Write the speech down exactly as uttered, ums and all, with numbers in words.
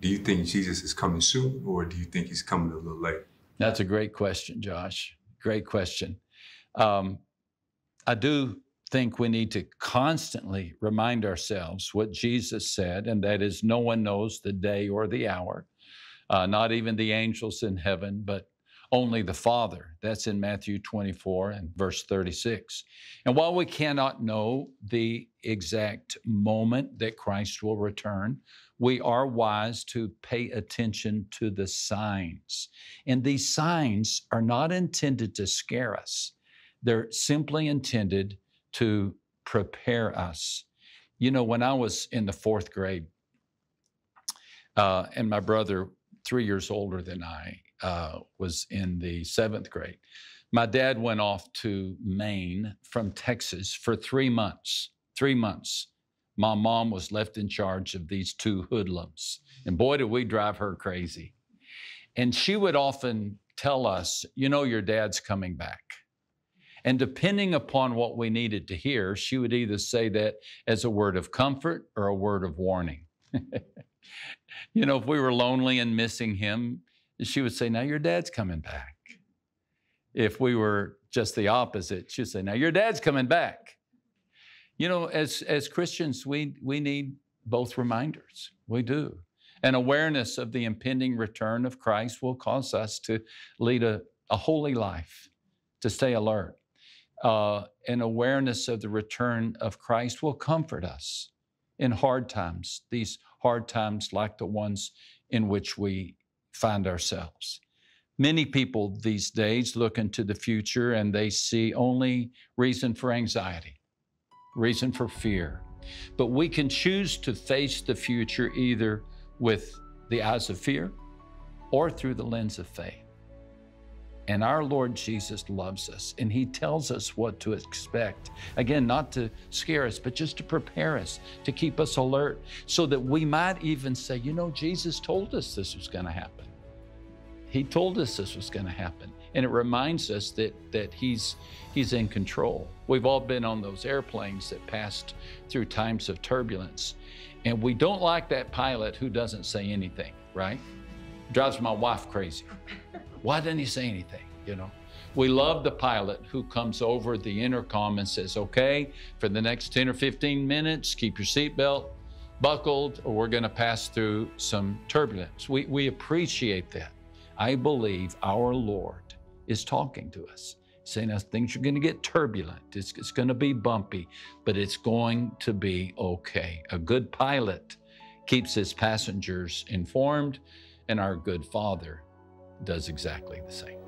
do you think Jesus is coming soon, or do you think he's coming a little late? That's a great question, Josh. Great question. Um, I do think we need to constantly remind ourselves what Jesus said, and that is, no one knows the day or the hour, uh, not even the angels in heaven, but only the Father. That's in Matthew twenty-four and verse thirty-six. And while we cannot know the exact moment that Christ will return, we are wise to pay attention to the signs. And these signs are not intended to scare us. They're simply intended to prepare us. You know, when I was in the fourth grade, uh, and my brother, three years older than I, Uh, was in the seventh grade. My dad went off to Maine from Texas for three months, three months. My mom was left in charge of these two hoodlums. And boy, did we drive her crazy. And she would often tell us, you know, your dad's coming back. And depending upon what we needed to hear, she would either say that as a word of comfort or a word of warning. You know, if we were lonely and missing him, she would say, now your dad's coming back. If we were just the opposite, she'd say, now your dad's coming back. You know, as, as Christians, we, we need both reminders. We do. An awareness of the impending return of Christ will cause us to lead a, a holy life, to stay alert. Uh, an awareness of the return of Christ will comfort us in hard times, these hard times like the ones in which we find ourselves. Many people these days look into the future and they see only reason for anxiety, reason for fear. But we can choose to face the future either with the eyes of fear or through the lens of faith. And our Lord Jesus loves us, and he tells us what to expect. Again, not to scare us, but just to prepare us, to keep us alert, so that we might even say, you know, Jesus told us this was gonna happen. He told us this was gonna happen. And it reminds us that, that he's, he's in control. We've all been on those airplanes that passed through times of turbulence. And we don't like that pilot who doesn't say anything, right? Drives my wife crazy. Why didn't he say anything, you know? We love the pilot who comes over the intercom and says, okay, for the next ten or fifteen minutes, keep your seatbelt buckled, or we're gonna pass through some turbulence. We, we appreciate that. I believe our Lord is talking to us, saying us things are gonna get turbulent. It's, it's gonna be bumpy, but it's going to be okay. A good pilot keeps his passengers informed, and our good Father does exactly the same.